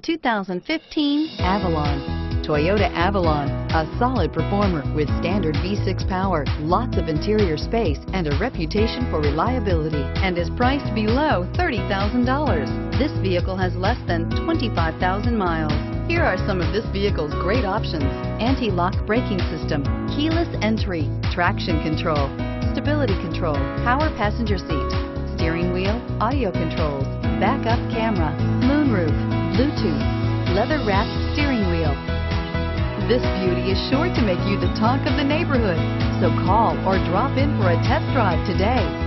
the 2015 Avalon. Toyota Avalon, a solid performer with standard V6 power, lots of interior space, and a reputation for reliability, and is priced below $30,000. This vehicle has less than 25,000 miles. Here are some of this vehicle's great options: anti-lock braking system, keyless entry, traction control, stability control, power passenger seat, steering wheel audio controls, backup camera, moonroof, Bluetooth, leather-wrapped steering wheel. This beauty is sure to make you the talk of the neighborhood, so call or drop in for a test drive today.